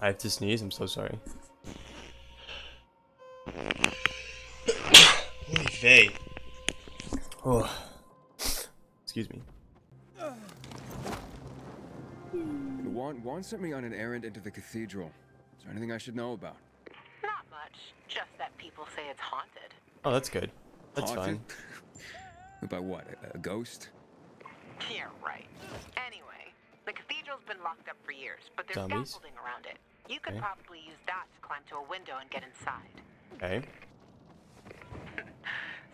I have to sneeze, I'm so sorry. Holy vey. Oh. Excuse me. Juan sent me on an errand into the cathedral. Is there anything I should know about? Not much. Just that people say it's haunted. Oh, that's good. That's haunted? Fine. By what? A ghost? Yeah, right. Anyway, the cathedral's been locked up for years, but there's scaffolding around it. You could probably use that to climb to a window and get inside. Okay.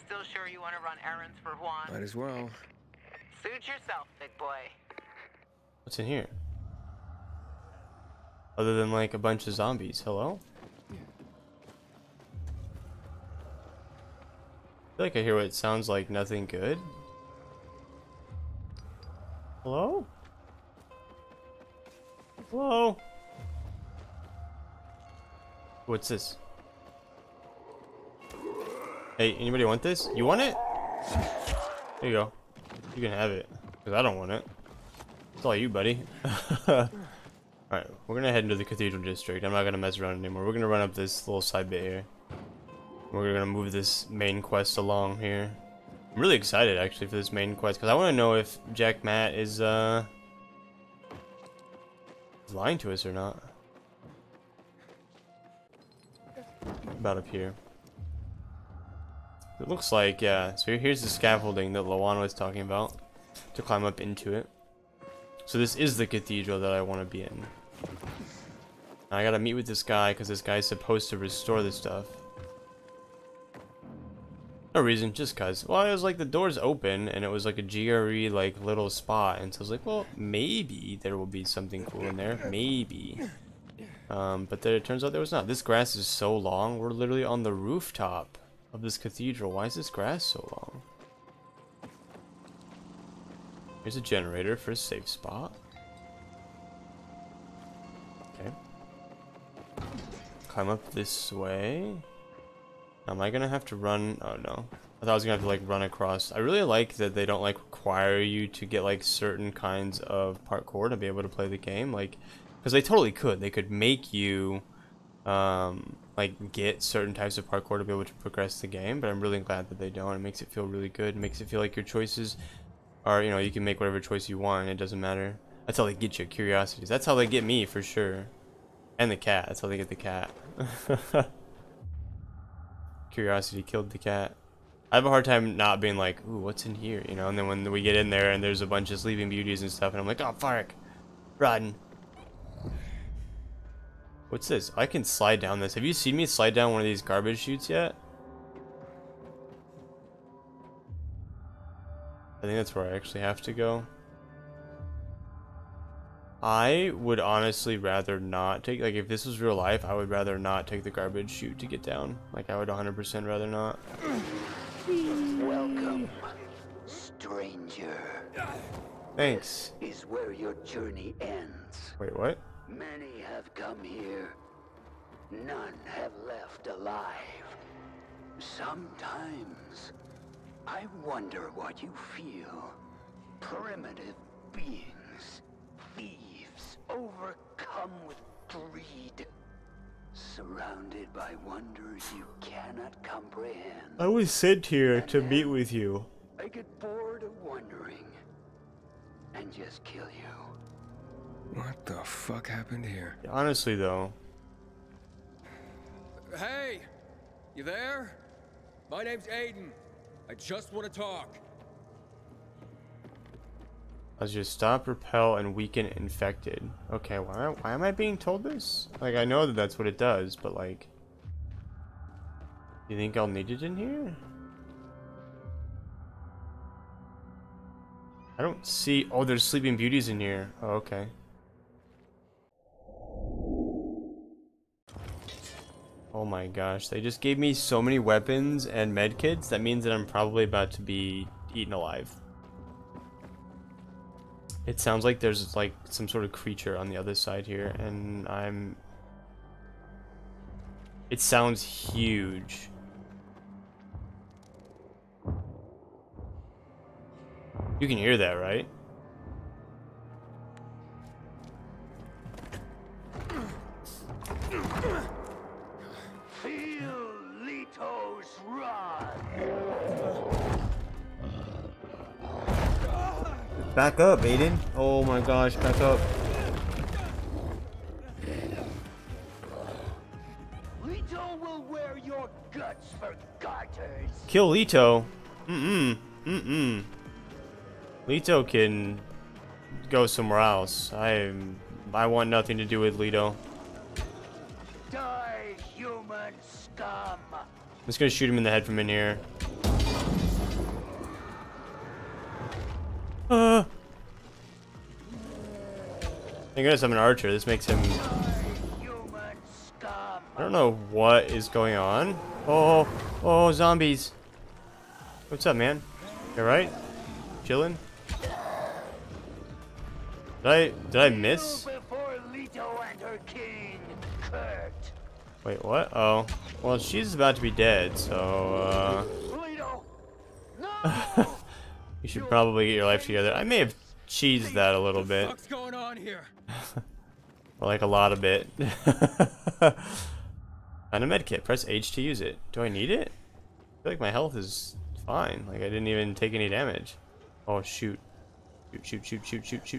Still sure you want to run errands for Juan? Might as well. Suit yourself, big boy. What's in here? Other than like a bunch of zombies. Hello? Yeah. I feel like I hear what sounds like nothing good. Hello? Hello? What's this? Hey, anybody want this? You want it? There you go. You can have it. Because I don't want it. It's all you, buddy. Alright, we're gonna head into the cathedral district. I'm not gonna mess around anymore. We're gonna run up this little side bit here. We're gonna move this main quest along here. I'm really excited actually for this main quest because I want to know if Jack Matt is lying to us or not. About up here. It looks like, yeah. So here's the scaffolding that Lawan was talking about to climb up into it. So this is the cathedral that I want to be in. I gotta meet with this guy because this guy's supposed to restore this stuff. No reason, just cause. Well, it was like the doors open and it was like a GRE like little spot, and so I was like, well, maybe there will be something cool in there, maybe. But then it turns out there was not. This grass is so long. We're literally on the rooftop of this cathedral. Why is this grass so long? Here's a generator for a safe spot. Okay. Climb up this way. Am I gonna have to run? Oh no. I thought I was gonna have to like run across. I really like that they don't like require you to get like certain kinds of parkour to be able to play the game. Like, because they totally could. They could make you like get certain types of parkour to be able to progress the game. But I'm really glad that they don't. It makes it feel really good. It makes it feel like your choices are, you know, you can make whatever choice you want. It doesn't matter. That's how they get your curiosities. That's how they get me for sure. And the cat. That's how they get the cat. Curiosity killed the cat. I have a hard time not being like, ooh, what's in here? You know, and then when we get in there and there's a bunch of sleeping beauties and stuff, and I'm like, oh, fuck. Rotten. What's this? I can slide down this. Have you seen me slide down one of these garbage chutes yet? I think that's where I actually have to go. I would honestly rather not take, like, if this was real life, I would rather not take the garbage chute to get down. Like, I would 100% rather not. Welcome, stranger. Thanks. This is where your journey ends. Wait, what? Many have come here. None have left alive. Sometimes I wonder what you feel. Primitive beings, thieves, overcome with greed, surrounded by wonders you cannot comprehend. I was sent here to meet with you. I get bored of wondering and just kill you. What the fuck happened here? Honestly, though. Hey, you there? My name's Aiden. I just want to talk. As you stop, repel, and weaken infected. Okay, why am I being told this? Like, I know that that's what it does, but like, you think I'll need it in here? I don't see. Oh, there's sleeping beauties in here. Oh, okay. Oh my gosh, they just gave me so many weapons and medkits. That means that I'm probably about to be eaten alive. It sounds like there's like some sort of creature on the other side here, and I'm... It sounds huge. You can hear that, right? Back up, Aiden. Oh my gosh, back up. Lito will wear your guts for garters. Kill Lito? Lito can go somewhere else. I want nothing to do with Lito. Die, human scum. I'm just gonna shoot him in the head from in here. Thank goodness I'm an archer. This makes him... I don't know what is going on. Oh, oh, zombies. What's up, man? You alright? Chillin'? Did I miss? Wait, what? Oh. Well, she's about to be dead, so, you should probably get your life together. I may have cheesed that a little bit. What's going on here? Or like a lot of it. Find a medkit. Press H to use it. Do I need it? I feel like my health is fine. Like I didn't even take any damage. Oh shoot! Shoot! What's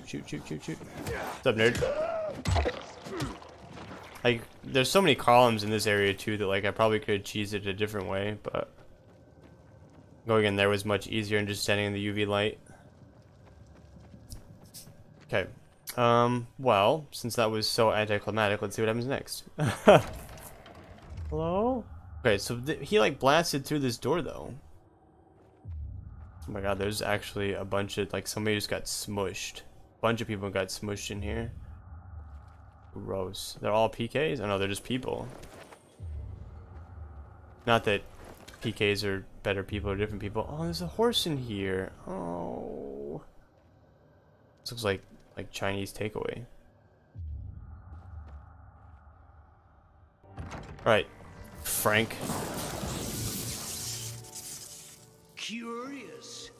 up, nerd? Like there's so many columns in this area too that like I probably could cheese it a different way, but going in there was much easier than just standing in the UV light. Okay. Well, since that was so anticlimactic, let's see what happens next. Hello? Okay, so he like blasted through this door though. Oh my god, there's actually a bunch of like somebody just got smushed. A bunch of people got smushed in here. Gross. They're all PKs? Oh no, they're just people. Not that PKs are better people or different people. Oh, there's a horse in here. Oh. This looks like Chinese takeaway. Alright, Frank. Curious.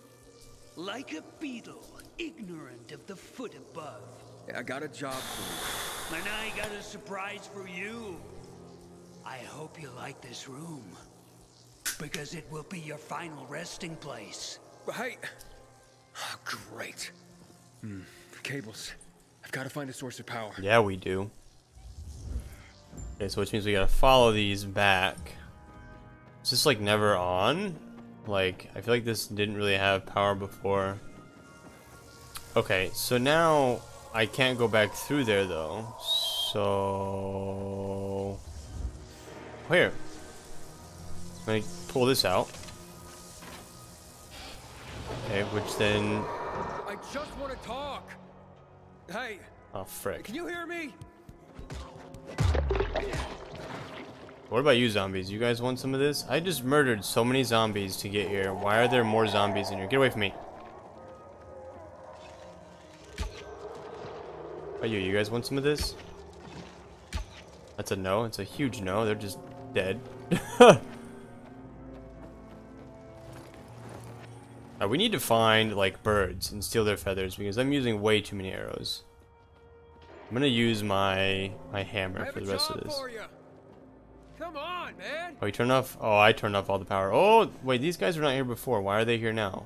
Like a beetle, ignorant of the foot above. Yeah, I got a job for you. And I got a surprise for you. I hope you like this room. Because it will be your final resting place. Hey! Oh, great. Hmm. Cables. I've got to find a source of power. Yeah, we do. Okay, so which means we gotta follow these back. Is this like never on? Like, I feel like this didn't really have power before. Okay, so now I can't go back through there though. So... oh, here. Let me pull this out. Okay, which then... I just want to talk. Hey. Oh frick. Can you hear me? What about you zombies? You guys want some of this? I just murdered so many zombies to get here. Why are there more zombies in here? Get away from me. Oh, you guys want some of this? That's a no. It's a huge no. They're just dead. We need to find like birds and steal their feathers because I'm using way too many arrows. I'm gonna use my hammer for the rest of this. Come on, man. Oh, you turn off. Oh, I turned off all the power. Oh, wait, these guys were not here before. Why are they here now?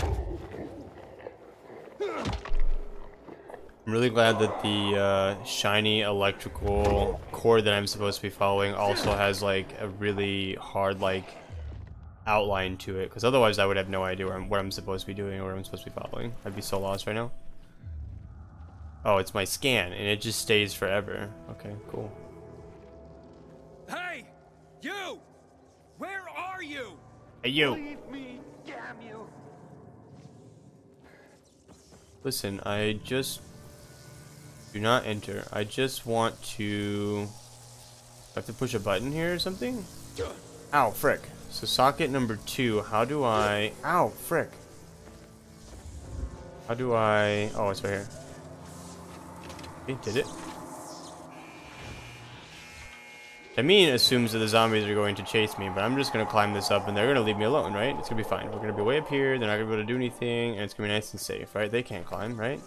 I'm really glad that the shiny electrical cord that I'm supposed to be following also has like a really hard like outline to it, because otherwise I would have no idea what I'm supposed to be doing or what I'm supposed to be following. I'd be so lost right now. Oh, it's my scan, and it just stays forever. Okay, cool. Hey, you! Where are you? Hey, you! Leave me, damn you! Listen, I just do not enter. I just want to. I have to push a button here or something. Ow, frick! So socket number 2, how do I... ow, frick. How do I... oh, it's right here. Okay, did it. I mean, assumes that the zombies are going to chase me, but I'm just going to climb this up and they're going to leave me alone, right? It's going to be fine. We're going to be way up here. They're not going to be able to do anything, and it's going to be nice and safe, right? They can't climb, right?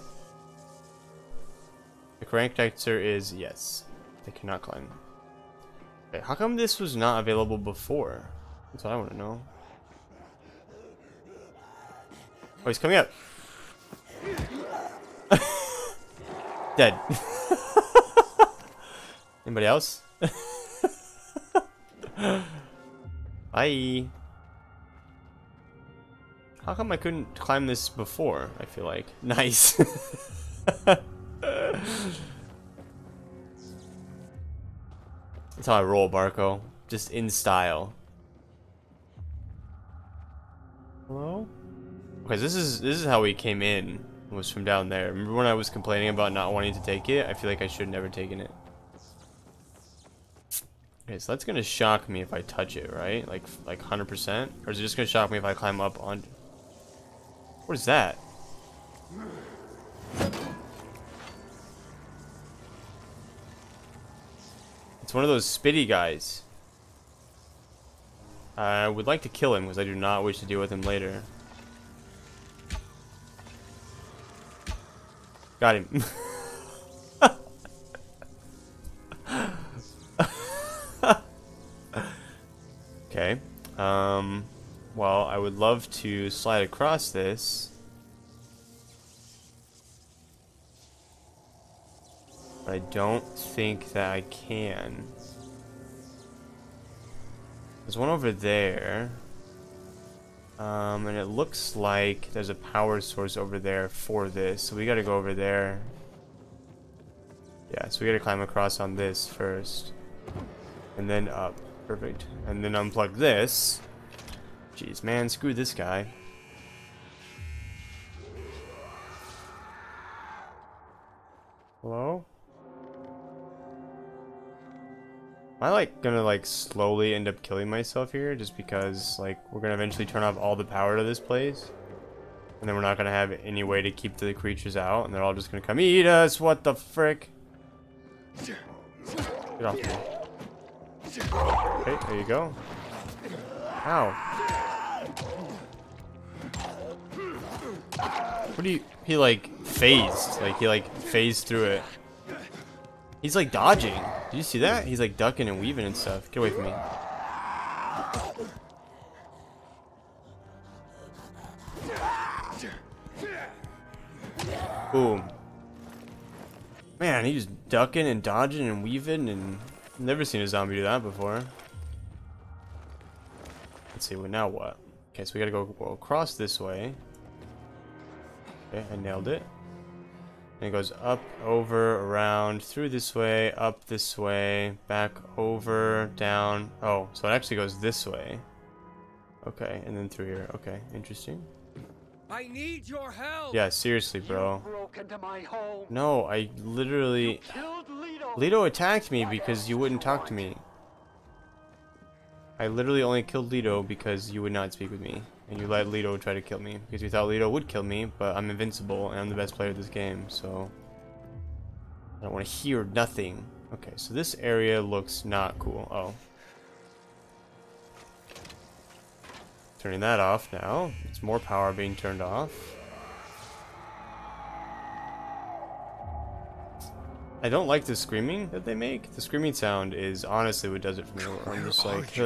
The correct answer is yes. They cannot climb. Okay, how come this was not available before? That's what I want to know. Oh, he's coming out. Dead. Anybody else? Bye. How come I couldn't climb this before? I feel like. Nice. That's how I roll, Barco. Just in style. Hello? Okay, this is how we came in. Was from down there. Remember when I was complaining about not wanting to take it? I feel like I should have never taken it. Okay, so that's gonna shock me if I touch it, right? Like 100%? Or is it just gonna shock me if I climb up on... What is that? It's one of those spitty guys. I would like to kill him because I do not wish to deal with him later. Got him. Okay. Well, I would love to slide across this. But I don't think that I can. There's one over there. And it looks like there's a power source over there for this, so we gotta go over there. Yeah, so we gotta climb across on this first. And then up. Perfect. And then unplug this. Jeez, man, screw this guy. Hello? Am I gonna slowly end up killing myself here just because we're gonna eventually turn off all the power to this place and then we're not gonna have any way to keep the creatures out and they're all just gonna come eat us? What the frick? Get off me. Okay, there you go. Ow. What do you... He phased. He phased through it. He's dodging. Did you see that? He's ducking and weaving and stuff. Get away from me. Boom. Man, he was ducking and dodging and weaving, and I've never seen a zombie do that before. Let's see, well, now what? Okay, so we gotta go across this way. Okay, I nailed it. And it goes up, over, around, through this way, up this way, back over, down. Oh, so it actually goes this way. Okay, and then through here. Okay, interesting. I need your help. Yeah, seriously, bro. You broke into my home. No, I literally... Lito attacked me because you wouldn't talk to me. I literally only killed Lito because you would not speak with me. And you let Lito try to kill me. Because you thought Lito would kill me, but I'm invincible and I'm the best player of this game, so... I don't want to hear nothing. Okay, so this area looks not cool. Oh. Turning that off now. It's more power being turned off. I don't like the screaming that they make. The screaming sound is honestly what does it for me. I'm just like,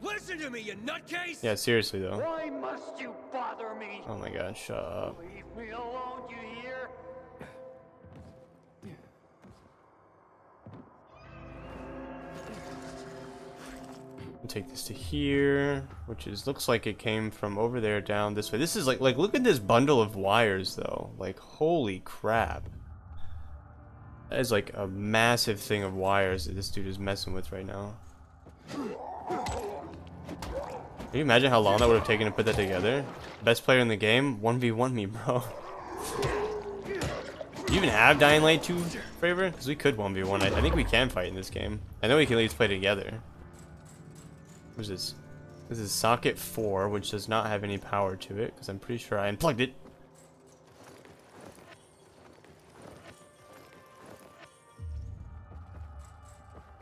Listen to me, you nutcase! Yeah, seriously though. Why must you bother me? Oh my god, shut up. Leave me alone, you hear? Take this to here, which is looks like it came from over there down this way. This is like look at this bundle of wires though. Like holy crap. That is like a massive thing of wires that this dude is messing with right now. Can you imagine how long that would have taken to put that together? Best player in the game? 1v1 me, bro. Do you even have Dying Light 2 favor? Because we could 1v1. I think we can fight in this game. I know we can at least play together. What is this? This is socket 4, which does not have any power to it, because I'm pretty sure I unplugged it.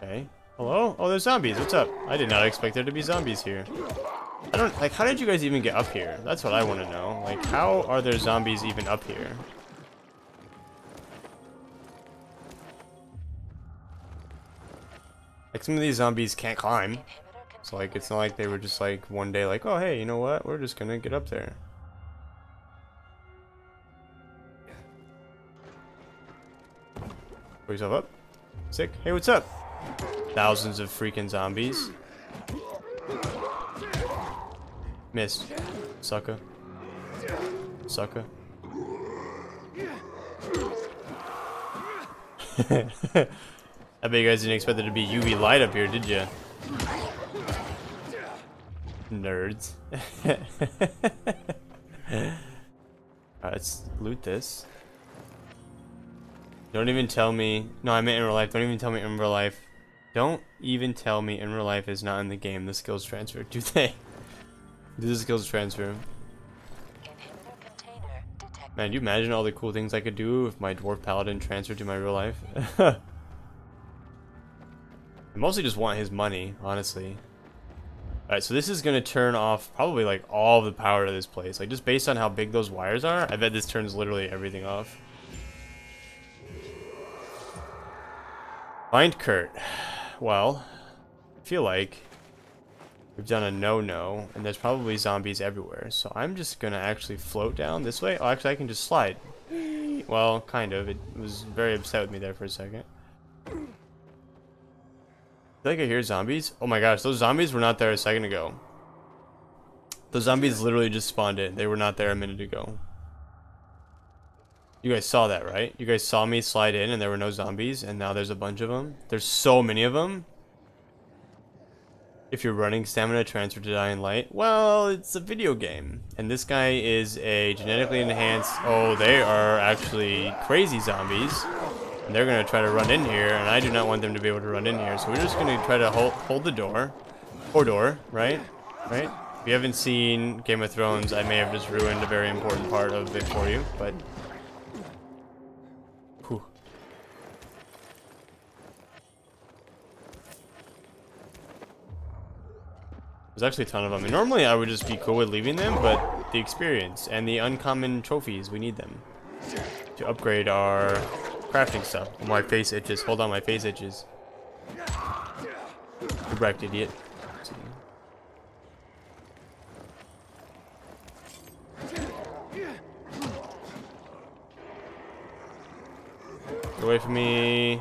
Okay. Hello? Oh, there's zombies. What's up? I did not expect there to be zombies here. I don't, how did you guys even get up here? That's what I want to know. How are there zombies even up here? Some of these zombies can't climb. So, it's not like they were just, one day, oh, hey, you know what? We're just gonna get up there. Pull yourself up. Sick. Hey, what's up? Thousands of freaking zombies. Missed. Sucker. Sucker. I bet you guys didn't expect there to be UV light up here, did you? Nerds. Alright, let's loot this. Don't even tell me. No, I meant in real life. Don't even tell me in real life. Don't even tell me in real life is not in the game. The skills transfer. Do they? Do the skills transfer? Man, do you imagine all the cool things I could do if my dwarf paladin transferred to my real life? I mostly just want his money, honestly. Alright, so this is going to turn off probably like all of the power to this place. Like, just based on how big those wires are, I bet this turns literally everything off. Find Kurt. Well, I feel like we've done a no-no, and there's probably zombies everywhere. So I'm just going to actually float down this way. Oh, actually, I can just slide. Well, kind of. It was very upset with me there for a second. I feel like I hear zombies. Oh my gosh, those zombies were not there a second ago. Those zombies literally just spawned in. They were not there a minute ago. You guys saw that, right? You guys saw me slide in and there were no zombies, and now there's a bunch of them. There's so many of them. If you're running stamina transfer to Dying Light, well, it's a video game. And this guy is a genetically enhanced... Oh, they are actually crazy zombies. And they're going to try to run in here, and I do not want them to be able to run in here. So we're just going to try to hold the door. Corridor, right? Right? If you haven't seen Game of Thrones, I may have just ruined a very important part of it for you, but... There's actually a ton of them, and normally I would just be cool with leaving them, but the experience and the uncommon trophies, we need them to upgrade our crafting stuff. Oh, my face itches. Hold on, my face itches. You wrecked, idiot. Get away from me.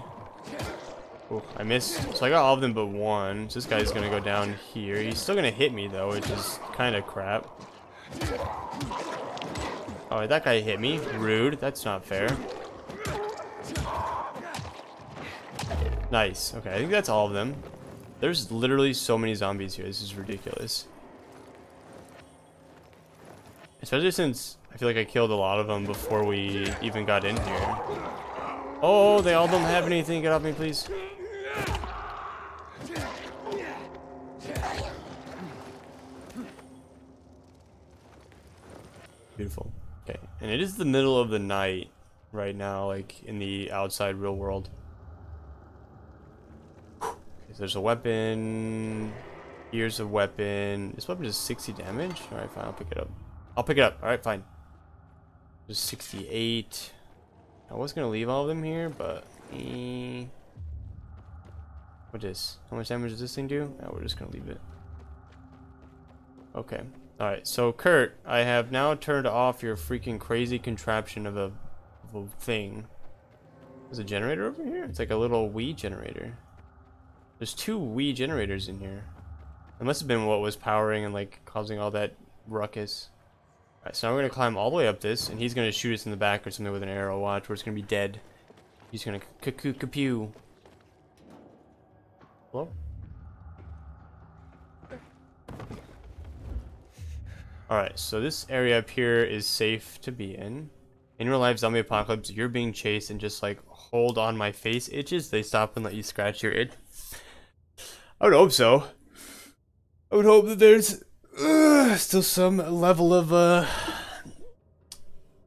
Oh, I missed. So I got all of them but one. So this guy's gonna go down here. He's still gonna hit me though, which is kind of crap. Oh, that guy hit me. Rude. That's not fair. Nice. Okay, I think that's all of them. There's literally so many zombies here. This is ridiculous. Especially since I feel like I killed a lot of them before we even got in here. Oh, they all don't have anything. Get off me, please. Beautiful. Okay, and it is the middle of the night right now, like in the outside real world. Okay, so there's a weapon. Here's a weapon. This weapon does 60 damage. All right, fine. I'll pick it up. I'll pick it up. All right, fine. There's 68. I was gonna leave all of them here, but what is? How much damage does this thing do? No, we're just gonna leave it. Okay. Alright, so Kurt, I have now turned off your freaking crazy contraption of a thing. There's a generator over here? It's like a little Wii generator. There's two Wii generators in here. It must have been what was powering and like causing all that ruckus. Alright, so now we're going to climb all the way up this, and he's going to shoot us in the back or something with an arrow. Watch, we're just going to be dead. He's going to cuckoo-cuckoo. Hello? Alright, so this area up here is safe to be in. In real life, zombie apocalypse, you're being chased and just like, hold on, my face itches. They stop and let you scratch your itch. I would hope so. I would hope that there's still some level of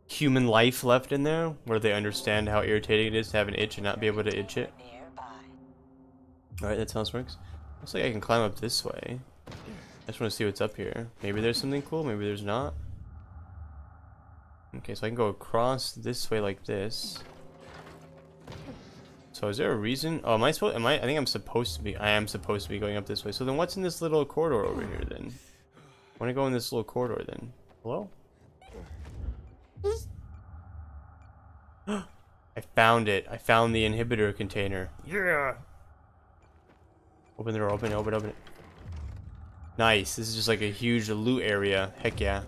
human life left in there where they understand how irritating it is to have an itch and not be able to itch it. Alright, that's how this works. Looks like I can climb up this way. I just want to see what's up here. Maybe there's something cool, maybe there's not. Okay, so I can go across this way like this. So is there a reason? Oh, am I supposed? Am I? I think I'm supposed to be. I am supposed to be going up this way. So then, what's in this little corridor over here? Then I want to go in this little corridor. Then hello? I found it. I found the inhibitor container. Yeah. Open the door. Open it. Nice. This is just like a huge loot area. Heck yeah.